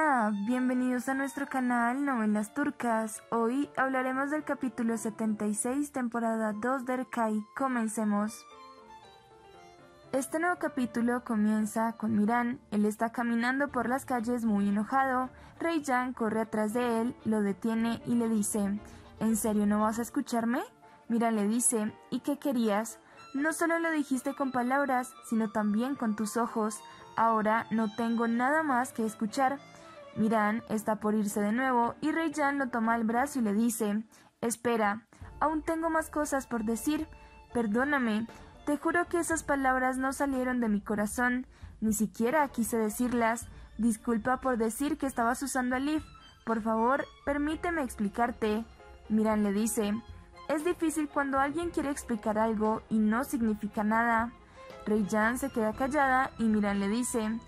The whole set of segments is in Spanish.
Hola, bienvenidos a nuestro canal Novelas Turcas. Hoy hablaremos del capítulo 76, temporada 2 de Kai. Comencemos. Este nuevo capítulo comienza con Miran. Él está caminando por las calles muy enojado. Reyyan corre atrás de él, lo detiene y le dice: ¿En serio no vas a escucharme? Miran le dice: ¿Y qué querías? No solo lo dijiste con palabras, sino también con tus ojos. Ahora no tengo nada más que escuchar. Miran está por irse de nuevo y Reyyan lo toma al brazo y le dice: Espera, aún tengo más cosas por decir. Perdóname, te juro que esas palabras no salieron de mi corazón. Ni siquiera quise decirlas. Disculpa por decir que estabas usando a Liv. Por favor, permíteme explicarte. Miran le dice: Es difícil cuando alguien quiere explicar algo y no significa nada. Reyyan se queda callada y Miran le dice: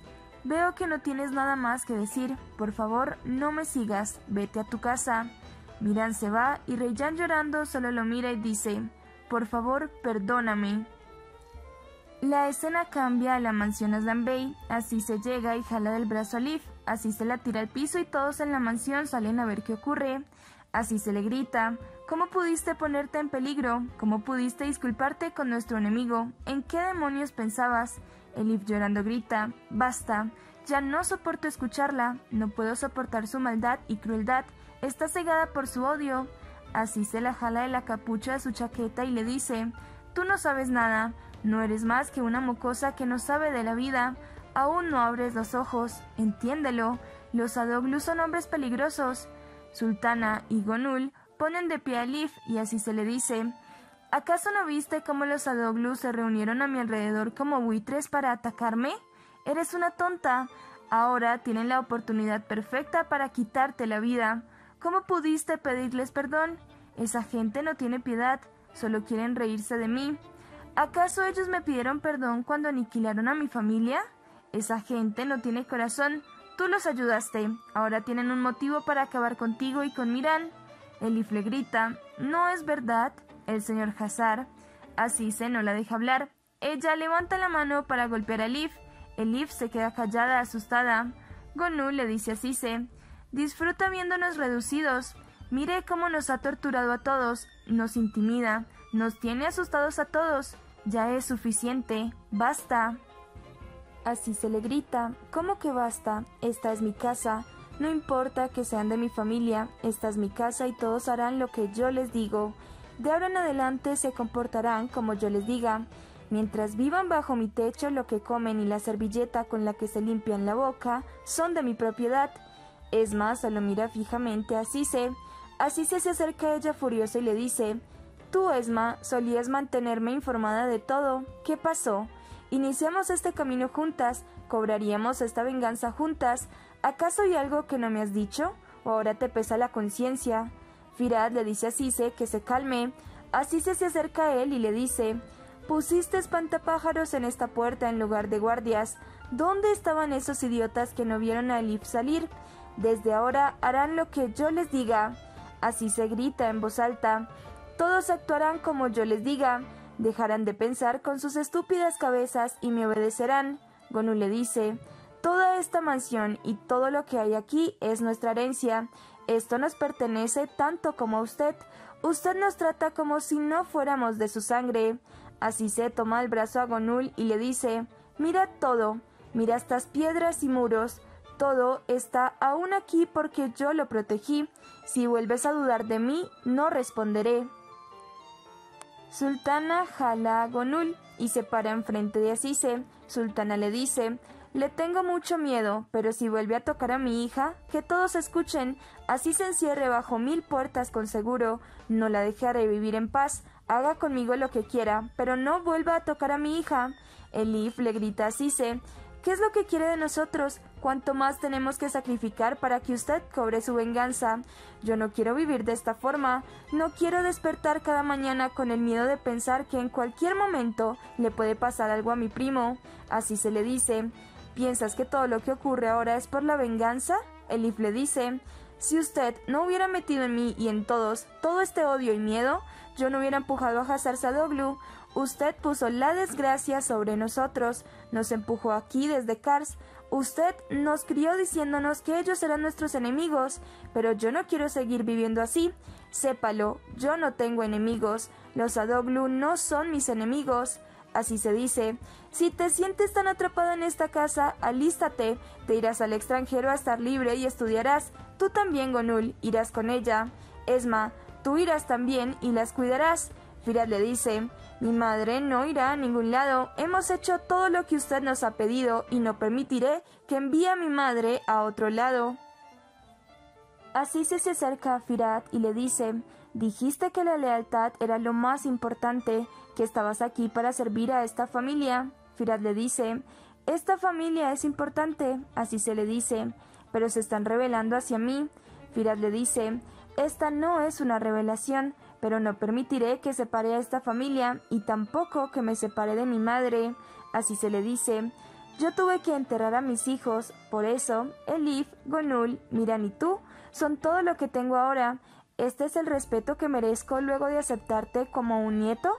Veo que no tienes nada más que decir, por favor no me sigas, vete a tu casa. Miran se va y Reyyan llorando solo lo mira y dice: Por favor, perdóname. La escena cambia a la mansión Aslanbey. Así se llega y jala del brazo a Liv, así se la tira al piso y todos en la mansión salen a ver qué ocurre. Así se le grita: ¿Cómo pudiste ponerte en peligro? ¿Cómo pudiste disculparte con nuestro enemigo? ¿En qué demonios pensabas? Elif llorando grita: Basta, ya no soporto escucharla, no puedo soportar su maldad y crueldad, está cegada por su odio. Así se la jala de la capucha de su chaqueta y le dice: Tú no sabes nada, no eres más que una mocosa que no sabe de la vida, aún no abres los ojos, entiéndelo, los adoglus son hombres peligrosos. Sultana y Gonul ponen de pie a Elif y así se le dice: ¿Acaso no viste cómo los adoglus se reunieron a mi alrededor como buitres para atacarme? Eres una tonta. Ahora tienen la oportunidad perfecta para quitarte la vida. ¿Cómo pudiste pedirles perdón? Esa gente no tiene piedad, solo quieren reírse de mí. ¿Acaso ellos me pidieron perdón cuando aniquilaron a mi familia? Esa gente no tiene corazón. Tú los ayudaste, ahora tienen un motivo para acabar contigo y con Miran. Elif le grita: No es verdad, el señor Hazar. Así se no la deja hablar. Ella levanta la mano para golpear a Elif. Elif se queda callada, asustada. Gonul le dice a Sise: Disfruta viéndonos reducidos. Mire cómo nos ha torturado a todos, nos intimida, nos tiene asustados a todos. Ya es suficiente, basta. Así se le grita: ¿Cómo que basta? Esta es mi casa, no importa que sean de mi familia, esta es mi casa y todos harán lo que yo les digo. De ahora en adelante se comportarán como yo les diga. Mientras vivan bajo mi techo, lo que comen y la servilleta con la que se limpian la boca son de mi propiedad. Esma solo mira fijamente a Sise. Sise se acerca a ella furiosa y le dice: Tú, Esma, solías mantenerme informada de todo. ¿Qué pasó? Iniciamos este camino juntas, cobraríamos esta venganza juntas. ¿Acaso hay algo que no me has dicho? ¿O ahora te pesa la conciencia? Firat le dice a Sise que se calme. Sise se acerca a él y le dice: Pusiste espantapájaros en esta puerta en lugar de guardias. ¿Dónde estaban esos idiotas que no vieron a Elif salir? Desde ahora harán lo que yo les diga. Sise grita en voz alta: Todos actuarán como yo les diga. Dejarán de pensar con sus estúpidas cabezas y me obedecerán. Gonul le dice: Toda esta mansión y todo lo que hay aquí es nuestra herencia. Esto nos pertenece tanto como a usted. Usted nos trata como si no fuéramos de su sangre. Sise toma el brazo a Gonul y le dice: Mira todo, mira estas piedras y muros. Todo está aún aquí porque yo lo protegí. Si vuelves a dudar de mí, no responderé. Sultana jala a Gonul y se para enfrente de Sise. Sultana le dice: Le tengo mucho miedo, pero si vuelve a tocar a mi hija, que todos escuchen. Así se encierre bajo 1000 puertas con seguro. No la dejaré vivir en paz. Haga conmigo lo que quiera, pero no vuelva a tocar a mi hija. Elif le grita a Sise: ¿Qué es lo que quiere de nosotros? ¿Cuánto más tenemos que sacrificar para que usted cobre su venganza? Yo no quiero vivir de esta forma, no quiero despertar cada mañana con el miedo de pensar que en cualquier momento le puede pasar algo a mi primo. Sise le dice: ¿Piensas que todo lo que ocurre ahora es por la venganza? Elif le dice: Si usted no hubiera metido en mí y en todos todo este odio y miedo, yo no hubiera empujado a Hazar Sadoglu. Usted puso la desgracia sobre nosotros, nos empujó aquí desde Kars. Usted nos crió diciéndonos que ellos eran nuestros enemigos, pero yo no quiero seguir viviendo así. Sépalo, yo no tengo enemigos, los Adoglu no son mis enemigos. Así se dice. Si te sientes tan atrapado en esta casa, alístate, te irás al extranjero a estar libre y estudiarás. Tú también, Gonul, irás con ella. Esma, tú irás también y las cuidarás. Firat le dice, mi madre no irá a ningún lado, hemos hecho todo lo que usted nos ha pedido y no permitiré que envíe a mi madre a otro lado. Así se acerca a Firat y le dice, dijiste que la lealtad era lo más importante, que estabas aquí para servir a esta familia. Firat le dice, esta familia es importante, así se le dice, pero se están rebelando hacia mí. Firat le dice, esta no es una revelación, pero no permitiré que separe a esta familia y tampoco que me separe de mi madre. Así se le dice, yo tuve que enterrar a mis hijos, por eso Elif, Gonul, Miran y tú son todo lo que tengo ahora. ¿Este es el respeto que merezco luego de aceptarte como un nieto?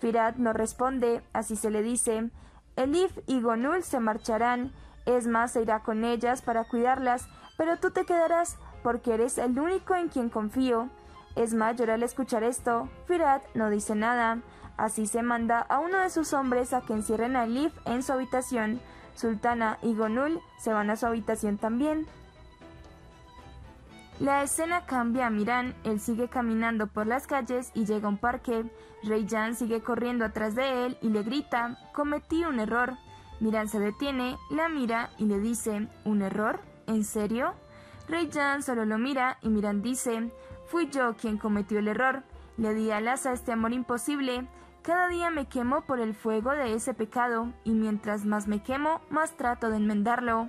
Firat no responde, así se le dice, Elif y Gonul se marcharán, Esma se irá con ellas para cuidarlas, pero tú te quedarás porque eres el único en quien confío. Esma llora al escuchar esto, Firat no dice nada, así se manda a uno de sus hombres a que encierren a Elif en su habitación. Sultana y Gonul se van a su habitación también. La escena cambia a Miran, él sigue caminando por las calles y llega a un parque. Reyyan sigue corriendo atrás de él y le grita, cometí un error. Miran se detiene, la mira y le dice, ¿un error? ¿En serio? Reyyan solo lo mira y Miran dice, fui yo quien cometió el error, le di alas a este amor imposible, cada día me quemo por el fuego de ese pecado y mientras más me quemo, más trato de enmendarlo.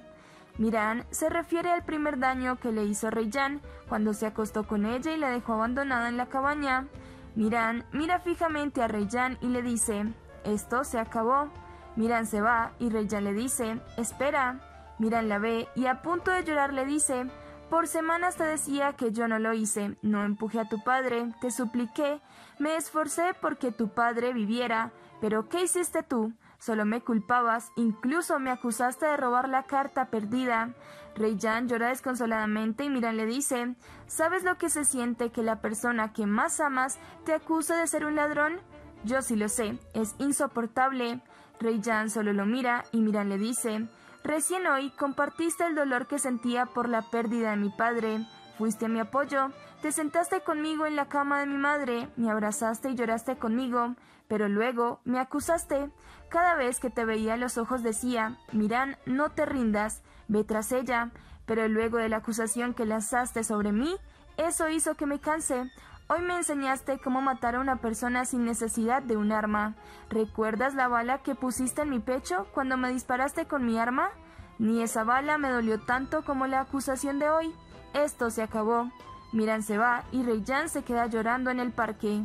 Miran se refiere al primer daño que le hizo Reyyan cuando se acostó con ella y la dejó abandonada en la cabaña. Miran mira fijamente a Reyyan y le dice, esto se acabó. Miran se va y Reyyan le dice, espera. Miran la ve y a punto de llorar le dice, por semanas te decía que yo no lo hice, no empujé a tu padre, te supliqué, me esforcé porque tu padre viviera, pero ¿qué hiciste tú? Solo me culpabas, incluso me acusaste de robar la carta perdida. Reyyan llora desconsoladamente y Miran le dice, ¿sabes lo que se siente que la persona que más amas te acuse de ser un ladrón? Yo sí lo sé, es insoportable. Reyyan solo lo mira y Miran le dice, recién hoy compartiste el dolor que sentía por la pérdida de mi padre. Fuiste mi apoyo, te sentaste conmigo en la cama de mi madre, me abrazaste y lloraste conmigo, pero luego me acusaste. Cada vez que te veía a los ojos decía, Miran, no te rindas, ve tras ella, pero luego de la acusación que lanzaste sobre mí, eso hizo que me canse. Hoy me enseñaste cómo matar a una persona sin necesidad de un arma. ¿Recuerdas la bala que pusiste en mi pecho cuando me disparaste con mi arma? Ni esa bala me dolió tanto como la acusación de hoy. Esto se acabó. Miran se va y Reyyan se queda llorando en el parque.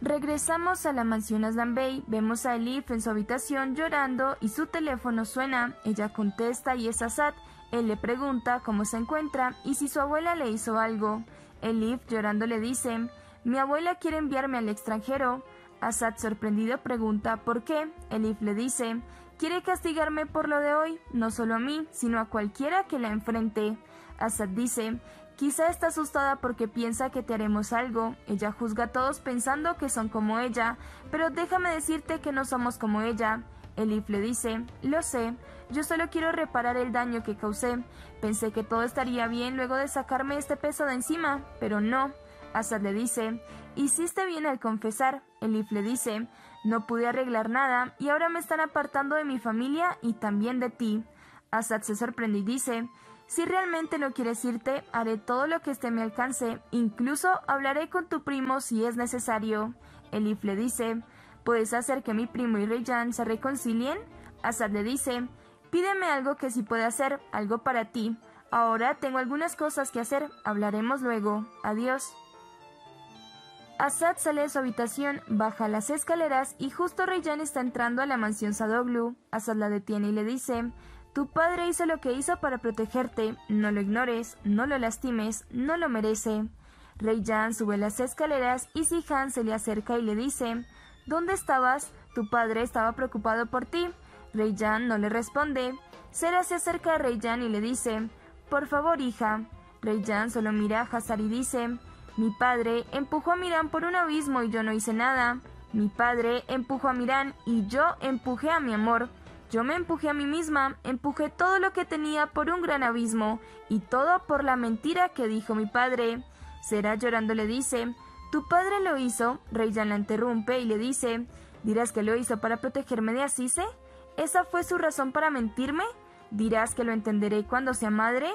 Regresamos a la mansión Aslanbey, vemos a Elif en su habitación llorando y su teléfono suena, ella contesta y es Azat, él le pregunta cómo se encuentra y si su abuela le hizo algo. Elif llorando le dice, mi abuela quiere enviarme al extranjero. Azat sorprendido pregunta por qué, Elif le dice, quiere castigarme por lo de hoy, no solo a mí, sino a cualquiera que la enfrente. Azat dice, quizá está asustada porque piensa que te haremos algo, ella juzga a todos pensando que son como ella, pero déjame decirte que no somos como ella. Elif le dice, lo sé, yo solo quiero reparar el daño que causé, pensé que todo estaría bien luego de sacarme este peso de encima, pero no. Azat le dice, hiciste bien al confesar. Elif le dice, no pude arreglar nada y ahora me están apartando de mi familia y también de ti. Azat se sorprende y dice, si realmente no quieres irte, haré todo lo que esté a mi alcance, incluso hablaré con tu primo si es necesario. Elif le dice, ¿puedes hacer que mi primo y Reyyan se reconcilien? Azat le dice, pídeme algo que sí pueda hacer, algo para ti. Ahora tengo algunas cosas que hacer, hablaremos luego, adiós. Azat sale de su habitación, baja las escaleras y justo Reyyan está entrando a la mansión Sadoglu. Azat la detiene y le dice, tu padre hizo lo que hizo para protegerte, no lo ignores, no lo lastimes, no lo merece. Reyyan sube las escaleras y Sihan se le acerca y le dice, ¿dónde estabas? Tu padre estaba preocupado por ti. Reyyan no le responde. Zehra se acerca a Reyyan y le dice: por favor, hija. Reyyan solo mira a Hazar y dice: mi padre empujó a Miran por un abismo y yo no hice nada. Mi padre empujó a Miran y yo empujé a mi amor. Yo me empujé a mí misma, empujé todo lo que tenía por un gran abismo, y todo por la mentira que dijo mi padre. Zehra llorando le dice: tu padre lo hizo. Reyyan la interrumpe y le dice: ¿dirás que lo hizo para protegerme de Asise? ¿Esa fue su razón para mentirme? ¿Dirás que lo entenderé cuando sea madre?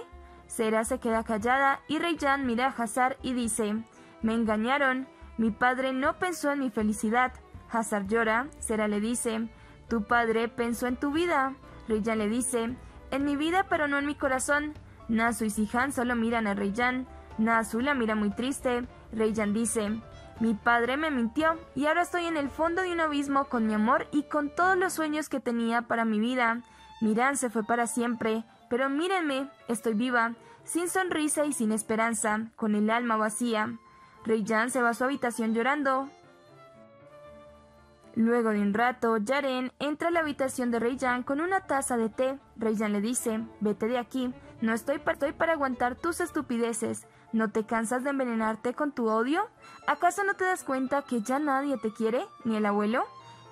Zehra se queda callada y Reyyan mira a Hazar y dice: me engañaron, mi padre no pensó en mi felicidad. Hazar llora. Zehra le dice: tu padre pensó en tu vida. Reyyan le dice: en mi vida, pero no en mi corazón. Nasuh y Sihan solo miran a Reyyan. Nasuh la mira muy triste. Reyyan dice: mi padre me mintió y ahora estoy en el fondo de un abismo con mi amor y con todos los sueños que tenía para mi vida. Miran se fue para siempre, pero mírenme, estoy viva, sin sonrisa y sin esperanza, con el alma vacía. Reyyan se va a su habitación llorando. Luego de un rato, Yaren entra a la habitación de Reyyan con una taza de té. Reyyan le dice: vete de aquí, no estoy para aguantar tus estupideces. ¿No te cansas de envenenarte con tu odio? ¿Acaso no te das cuenta que ya nadie te quiere, ni el abuelo?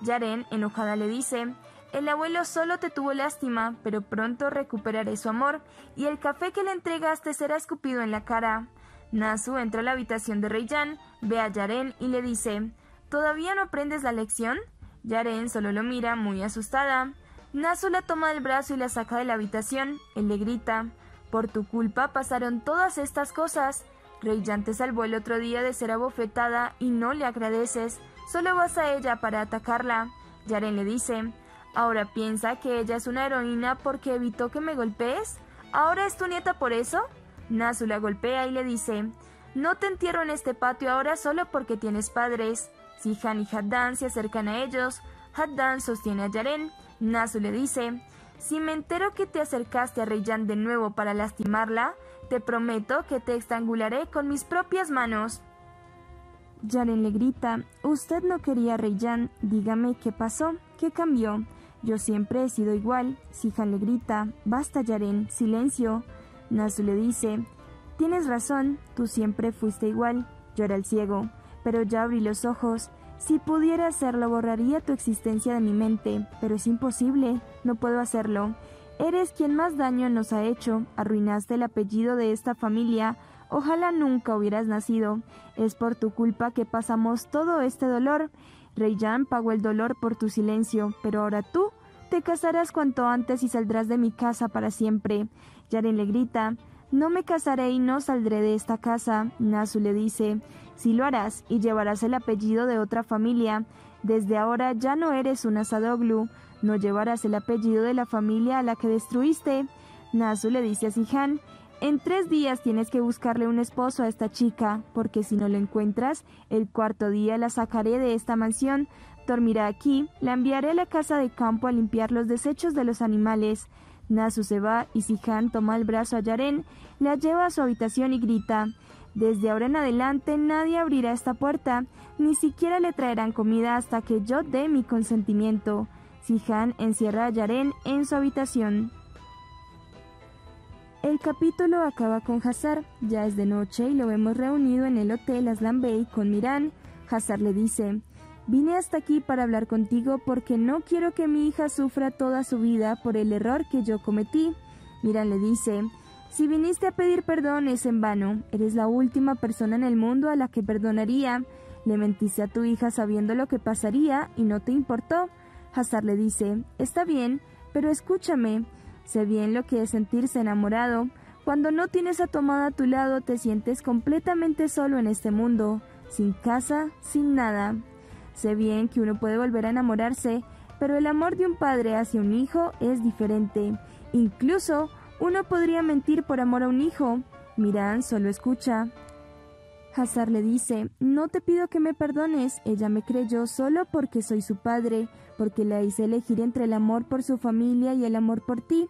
Yaren, enojada, le dice: el abuelo solo te tuvo lástima, pero pronto recuperaré su amor, y el café que le entregaste será escupido en la cara. Nasuh entra a la habitación de Reyyan, ve a Yaren y le dice: ¿todavía no aprendes la lección? Yaren solo lo mira muy asustada. Nasuh la toma del brazo y la saca de la habitación. Él le grita: por tu culpa pasaron todas estas cosas. Reyyan te salvó el otro día de ser abofetada y no le agradeces. Solo vas a ella para atacarla. Yaren le dice: ¿ahora piensa que ella es una heroína porque evitó que me golpees? ¿Ahora es tu nieta por eso? Nasuh la golpea y le dice: no te entierro en este patio ahora solo porque tienes padres. Zijan y Handan se acercan a ellos. Handan sostiene a Yaren. Nasuh le dice: si me entero que te acercaste a Reyyan de nuevo para lastimarla, te prometo que te estrangularé con mis propias manos. Yaren le grita: usted no quería a Reyyan, dígame qué pasó, qué cambió. Yo siempre he sido igual. Sihan le grita: basta, Yaren, silencio. Nasuh le dice: tienes razón, tú siempre fuiste igual. Yo era el ciego, pero ya abrí los ojos. Si pudiera hacerlo, borraría tu existencia de mi mente, pero es imposible, no puedo hacerlo. Eres quien más daño nos ha hecho, arruinaste el apellido de esta familia, ojalá nunca hubieras nacido. Es por tu culpa que pasamos todo este dolor. Reyyan pagó el dolor por tu silencio, pero ahora tú te casarás cuanto antes y saldrás de mi casa para siempre. Yaren le grita: no me casaré y no saldré de esta casa. Nasuh le dice: sí lo harás y llevarás el apellido de otra familia. Desde ahora ya no eres una Sadoglu, no llevarás el apellido de la familia a la que destruiste. Nasuh le dice a Zijan: en 3 días tienes que buscarle un esposo a esta chica, porque si no lo encuentras, el 4.º día la sacaré de esta mansión. Dormirá aquí, la enviaré a la casa de campo a limpiar los desechos de los animales. Nasuh se va y Zijan toma el brazo a Yaren, la lleva a su habitación y grita: desde ahora en adelante nadie abrirá esta puerta, ni siquiera le traerán comida hasta que yo dé mi consentimiento. Zijan encierra a Yaren en su habitación. El capítulo acaba con Hazar, ya es de noche y lo vemos reunido en el hotel Aslanbey con Miran. Hazar le dice: vine hasta aquí para hablar contigo porque no quiero que mi hija sufra toda su vida por el error que yo cometí. Miran le dice: si viniste a pedir perdón es en vano, eres la última persona en el mundo a la que perdonaría. Le mentiste a tu hija sabiendo lo que pasaría y no te importó. Hazar le dice: está bien, pero escúchame, sé bien lo que es sentirse enamorado. Cuando no tienes a tu amada a tu lado te sientes completamente solo en este mundo, sin casa, sin nada. Sé bien que uno puede volver a enamorarse, pero el amor de un padre hacia un hijo es diferente. Incluso uno podría mentir por amor a un hijo. Miran solo escucha. Hazar le dice: no te pido que me perdones, ella me creyó solo porque soy su padre, porque la hice elegir entre el amor por su familia y el amor por ti.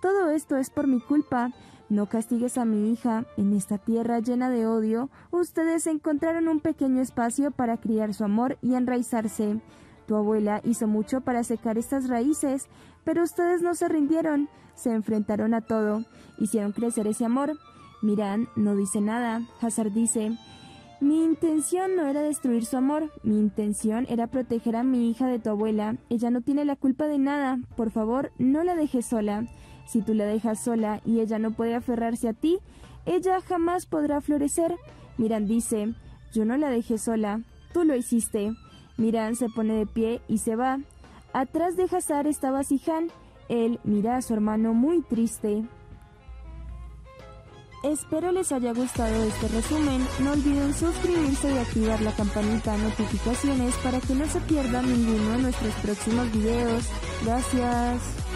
Todo esto es por mi culpa. No castigues a mi hija. En esta tierra llena de odio, ustedes encontraron un pequeño espacio para criar su amor y enraizarse. Tu abuela hizo mucho para secar estas raíces, pero ustedes no se rindieron, se enfrentaron a todo, hicieron crecer ese amor. Miran no dice nada, Hazar dice: mi intención no era destruir su amor, mi intención era proteger a mi hija de tu abuela, ella no tiene la culpa de nada, por favor no la dejes sola. Si tú la dejas sola y ella no puede aferrarse a ti, ella jamás podrá florecer. Miran dice: yo no la dejé sola, tú lo hiciste. Miran se pone de pie y se va. Atrás de Hazar estaba Zijan. Él mira a su hermano muy triste. Espero les haya gustado este resumen. No olviden suscribirse y activar la campanita de notificaciones para que no se pierdan ninguno de nuestros próximos videos. Gracias.